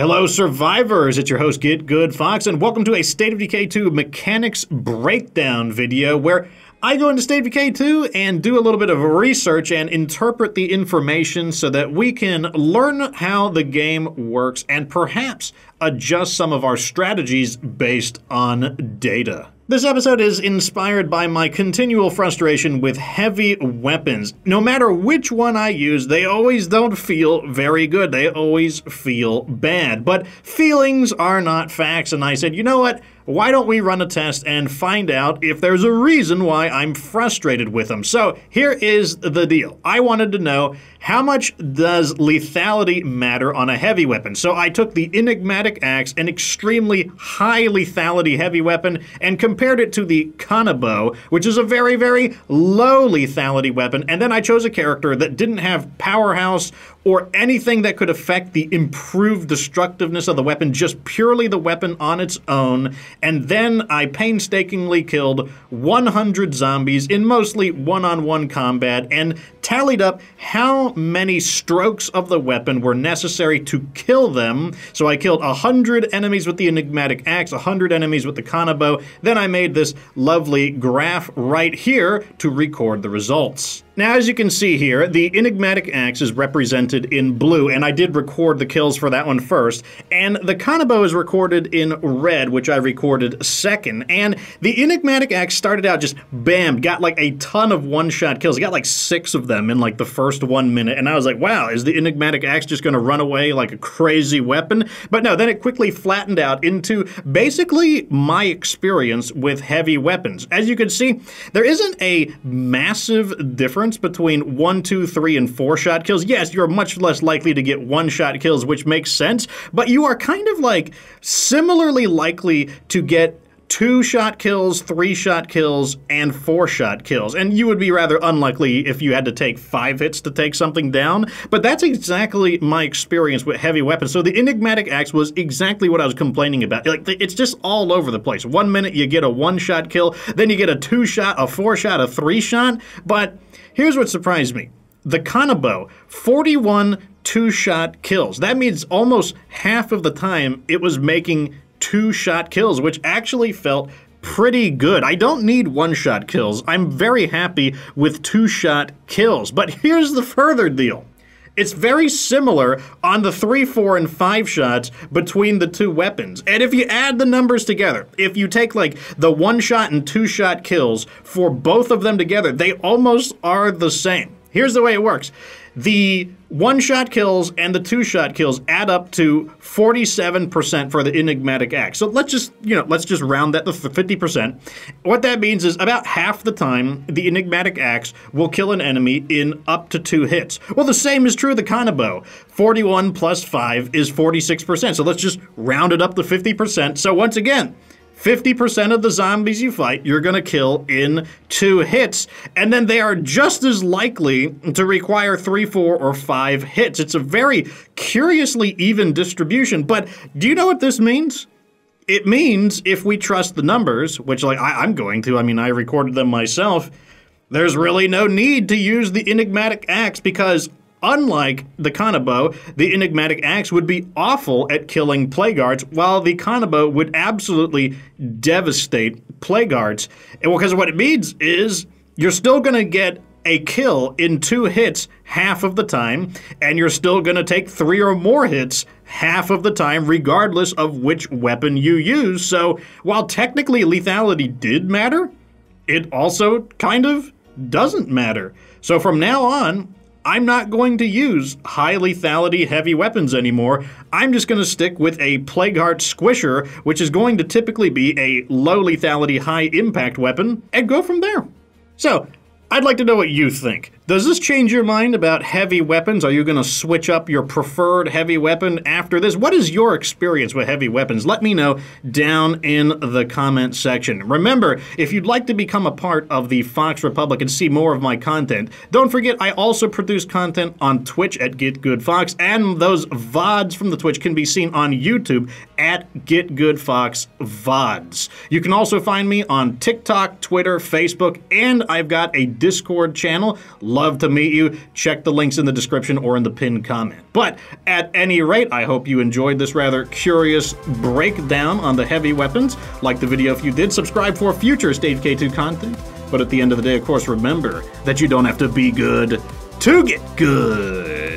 Hello, Survivors. It's your host, Git Gud Fox, and welcome to a State of Decay 2 mechanics breakdown video where I go into State of Decay 2 and do a little bit of research and interpret the information so that we can learn how the game works and perhaps adjust some of our strategies based on data. This episode is inspired by my continual frustration with heavy weapons. No matter which one I use, they always don't feel very good. They always feel bad. But feelings are not facts, and I said, you know what? Why don't we run a test and find out if there's a reason why I'm frustrated with them? So here is the deal. I wanted to know, how much does lethality matter on a heavy weapon? So I took the Enigmatic Axe, an extremely high lethality heavy weapon, and compared it to the Kanabo, which is a very, very low lethality weapon. And then I chose a character that didn't have powerhouse or anything that could affect the improved destructiveness of the weapon, just purely the weapon on its own. And then I painstakingly killed 100 zombies in mostly one-on-one combat and tallied up how many strokes of the weapon were necessary to kill them. So I killed 100 enemies with the Enigmatic Axe, 100 enemies with the Kanabo. Then I made this lovely graph right here to record the results. Now, as you can see here, the Enigmatic Axe is represented in blue, and I did record the kills for that one first. And the Kanabo is recorded in red, which I recorded second. And the Enigmatic Axe started out just bam, got like a ton of one-shot kills. It got like 6 of them in like the first 1 minute. And I was like, wow, is the Enigmatic Axe just going to run away like a crazy weapon? But no, then it quickly flattened out into basically my experience with heavy weapons. As you can see, there isn't a massive difference between 1, 2, 3, and 4 shot kills. Yes, you're much less likely to get 1-shot kills, which makes sense, but you are kind of like similarly likely to get 2-shot kills, 3-shot kills, and 4-shot kills. And you would be rather unlikely if you had to take 5 hits to take something down. But that's exactly my experience with heavy weapons. So the Enigmatic Axe was exactly what I was complaining about. Like, it's just all over the place. 1 minute you get a 1-shot kill, then you get a 2-shot, a 4-shot, a 3-shot. But here's what surprised me. The Kanabo, 41 2-shot kills. That means almost half of the time it was making 2-shot kills, which actually felt pretty good. I don't need 1-shot kills. I'm very happy with 2-shot kills. But here's the further deal. It's very similar on the 3, 4, and 5 shots between the two weapons. And if you add the numbers together, if you take like the 1-shot and 2-shot kills for both of them together, they almost are the same. Here's the way it works. The 1-shot kills and the 2-shot kills add up to 47% for the Enigmatic Axe. So let's just round that to 50%. What that means is about half the time the Enigmatic Axe will kill an enemy in up to 2 hits. Well, the same is true of the Kanabo. 41 plus 5 is 46%. So let's just round it up to 50%. So once again, 50% of the zombies you fight, you're going to kill in 2 hits. And then they are just as likely to require 3, 4, or 5 hits. It's a very curiously even distribution. But do you know what this means? It means if we trust the numbers, which like I'm going to, I mean, I recorded them myself, there's really no need to use the Enigmatic Axe because unlike the Kanabo, the Enigmatic Axe would be awful at killing Plague Guards, while the Kanabo would absolutely devastate Plague Guards. And because what it means is you're still going to get a kill in 2 hits half of the time, and you're still going to take 3 or more hits half of the time, regardless of which weapon you use. So while technically lethality did matter, it also kind of doesn't matter. So from now on, I'm not going to use high lethality heavy weapons anymore. I'm just going to stick with a Plagueheart Squisher, which is going to typically be a low lethality, high impact weapon, and go from there. So, I'd like to know what you think. Does this change your mind about heavy weapons? Are you going to switch up your preferred heavy weapon after this? What is your experience with heavy weapons? Let me know down in the comment section. Remember, if you'd like to become a part of the Fox Republic and see more of my content, don't forget I also produce content on Twitch at Git Gud Fox, and those VODs from the Twitch can be seen on YouTube at Git Gud Fox VODs. You can also find me on TikTok, Twitter, Facebook, and I've got a Discord channel. love to meet you. Check the links in the description or in the pinned comment. But at any rate, I hope you enjoyed this rather curious breakdown on the heavy weapons. Like the video if you did, subscribe for future State of Decay 2 content. But at the end of the day, of course, remember that you don't have to be good to get good.